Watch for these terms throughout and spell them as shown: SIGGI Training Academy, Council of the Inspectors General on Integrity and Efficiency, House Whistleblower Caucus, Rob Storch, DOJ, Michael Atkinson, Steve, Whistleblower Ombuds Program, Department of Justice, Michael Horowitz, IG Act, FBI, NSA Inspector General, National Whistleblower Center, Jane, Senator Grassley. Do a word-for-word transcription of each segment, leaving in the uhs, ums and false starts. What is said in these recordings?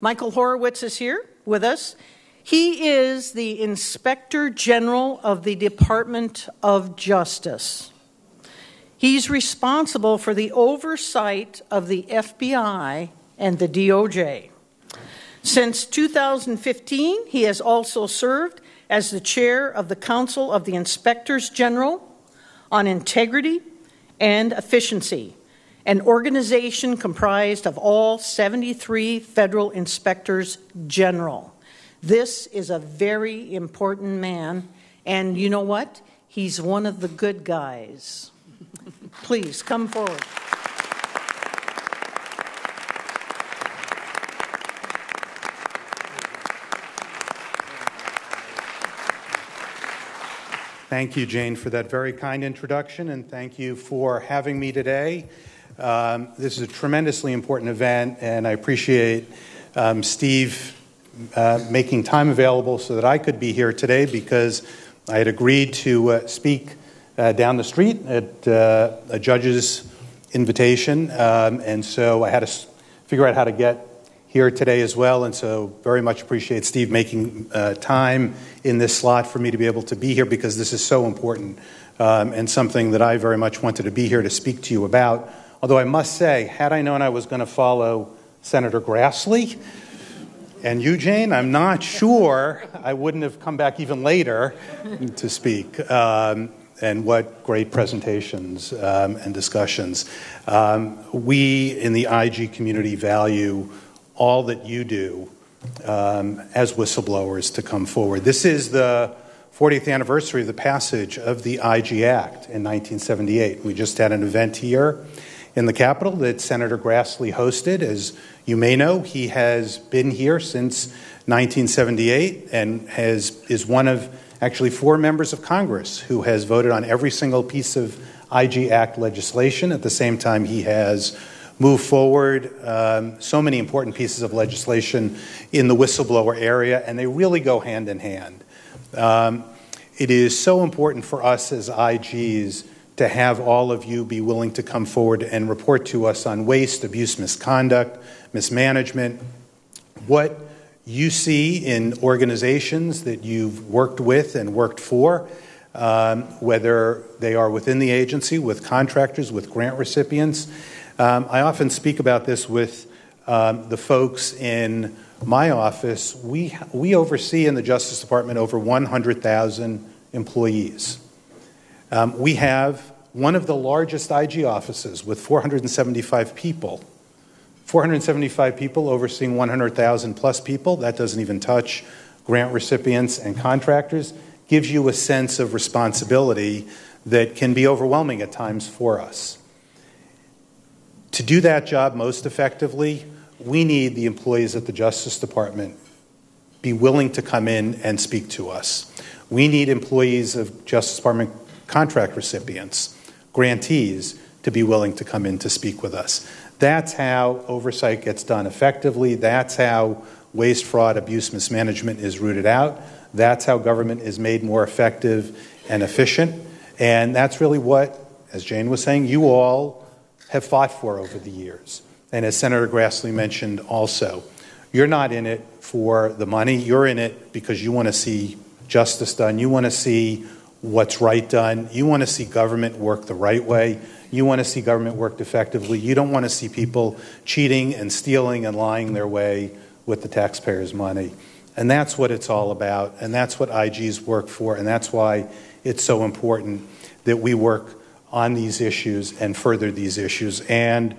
Michael Horowitz is here with us. He is the Inspector General of the Department of Justice. He's responsible for the oversight of the F B I and the D O J. Since two thousand fifteen, he has also served as the chair of the Council of the Inspectors General on Integrity and Efficiency, an organization comprised of all seventy-three federal inspectors general. This is a very important man, and you know what? He's one of the good guys. Please, come forward. Thank you, Jane, for that very kind introduction, and thank you for having me today. Um, this is a tremendously important event, and I appreciate um, Steve Uh, making time available so that I could be here today, because I had agreed to uh, speak uh, down the street at uh, a judge's invitation, um, and so I had to s figure out how to get here today as well, and so very much appreciate Steve making uh, time in this slot for me to be able to be here, because this is so important um, and something that I very much wanted to be here to speak to you about. Although I must say, had I known I was going to follow Senator Grassley and you, Jane, I'm not sure I wouldn't have come back even later to speak. Um, and what great presentations um, and discussions. Um, we in the I G community value all that you do um, as whistleblowers to come forward. This is the fortieth anniversary of the passage of the I G Act in nineteen seventy-eight. We just had an event here in the Capitol that Senator Grassley hosted. As you may know, he has been here since nineteen seventy-eight and has, is one of actually four members of Congress who has voted on every single piece of I G Act legislation. At the same time, he has moved forward um, so many important pieces of legislation in the whistleblower area, and they really go hand in hand. Um, it is so important for us as I Gs to have all of you be willing to come forward and report to us on waste, abuse, misconduct, mismanagement, what you see in organizations that you've worked with and worked for, um, whether they are within the agency, with contractors, with grant recipients. Um, I often speak about this with um, the folks in my office. We, we oversee in the Justice Department over one hundred thousand employees. Um, we have one of the largest I G offices with four hundred seventy-five people. four hundred seventy-five people overseeing one hundred thousand plus people. That doesn't even touch grant recipients and contractors. Gives you a sense of responsibility that can be overwhelming at times for us. To do that job most effectively, we need the employees at the Justice Department be willing to come in and speak to us. We need employees of Justice Department contract recipients, grantees, to be willing to come in to speak with us. That's how oversight gets done effectively. That's how waste, fraud, abuse, mismanagement is rooted out. That's how government is made more effective and efficient. And that's really what, as Jane was saying, you all have fought for over the years. And as Senator Grassley mentioned also, you're not in it for the money. You're in it because you want to see justice done. You want to see what's right done. You want to see government work the right way. You want to see government worked effectively. You don't want to see people cheating and stealing and lying their way with the taxpayers' money. And that's what it's all about, and that's what I Gs work for, and that's why it's so important that we work on these issues and further these issues. And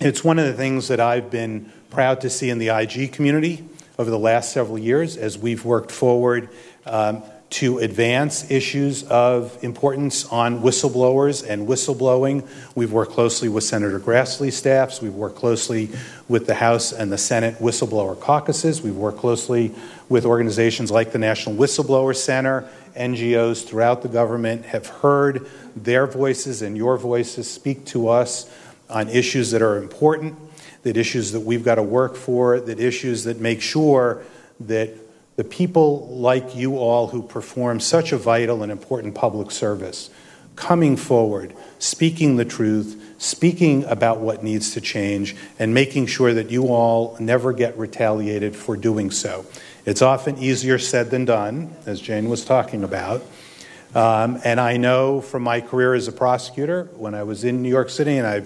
it's one of the things that I've been proud to see in the I G community over the last several years as we've worked forward um, to advance issues of importance on whistleblowers and whistleblowing. We've worked closely with Senator Grassley's staffs. We've worked closely with the House and the Senate Whistleblower Caucuses. We've worked closely with organizations like the National Whistleblower Center. N G Os throughout the government have heard their voices and your voices speak to us on issues that are important, that issues that we've got to work for, that issues that make sure that the people like you all who perform such a vital and important public service coming forward, speaking the truth, speaking about what needs to change, and making sure that you all never get retaliated for doing so. It's often easier said than done, as Jane was talking about. Um, and I know from my career as a prosecutor, when I was in New York City, and I'm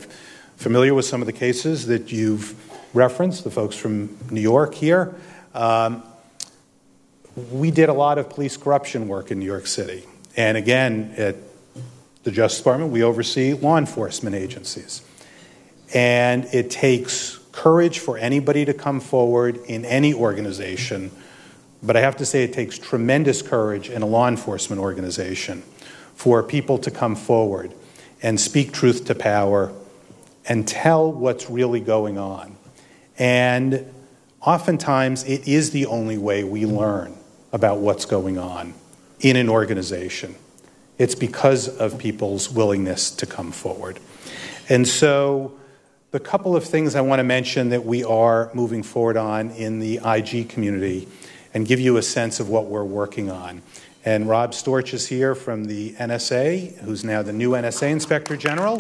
familiar with some of the cases that you've referenced, the folks from New York here, um, we did a lot of police corruption work in New York City. And again, at the Justice Department, we oversee law enforcement agencies. And it takes courage for anybody to come forward in any organization. But I have to say it takes tremendous courage in a law enforcement organization for people to come forward and speak truth to power and tell what's really going on. And oftentimes, it is the only way we learn about what's going on in an organization. It's because of people's willingness to come forward. And so the couple of things I want to mention that we are moving forward on in the I G community and give you a sense of what we're working on. And Rob Storch is here from the N S A, who's now the new N S A Inspector General.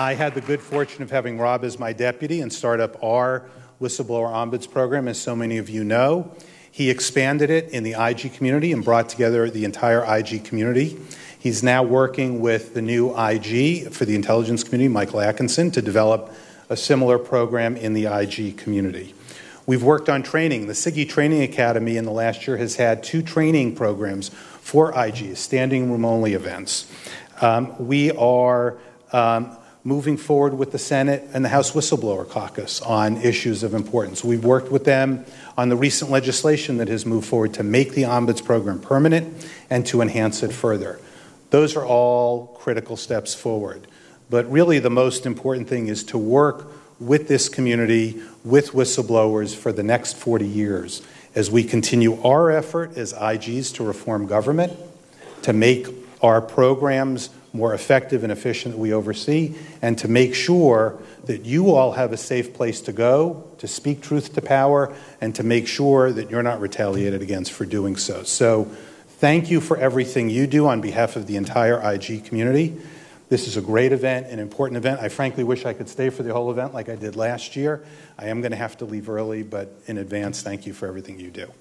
I had the good fortune of having Rob as my deputy and start up our Whistleblower Ombuds Program, as so many of you know. He expanded it in the I G community and brought together the entire I G community. He's now working with the new I G for the intelligence community, Michael Atkinson, to develop a similar program in the I G community. We've worked on training. The SIGGI Training Academy in the last year has had two training programs for I Gs, standing room only events. Um, we are um, moving forward with the Senate and the House Whistleblower Caucus on issues of importance. We've worked with them on the recent legislation that has moved forward to make the Ombuds Program permanent and to enhance it further. Those are all critical steps forward. But really the most important thing is to work with this community, with whistleblowers for the next forty years as we continue our effort as I Gs to reform government, to make our programs more effective and efficient that we oversee, and to make sure that you all have a safe place to go, to speak truth to power, and to make sure that you're not retaliated against for doing so. So thank you for everything you do on behalf of the entire I G community. This is a great event, an important event. I frankly wish I could stay for the whole event like I did last year. I am going to have to leave early, but in advance, thank you for everything you do.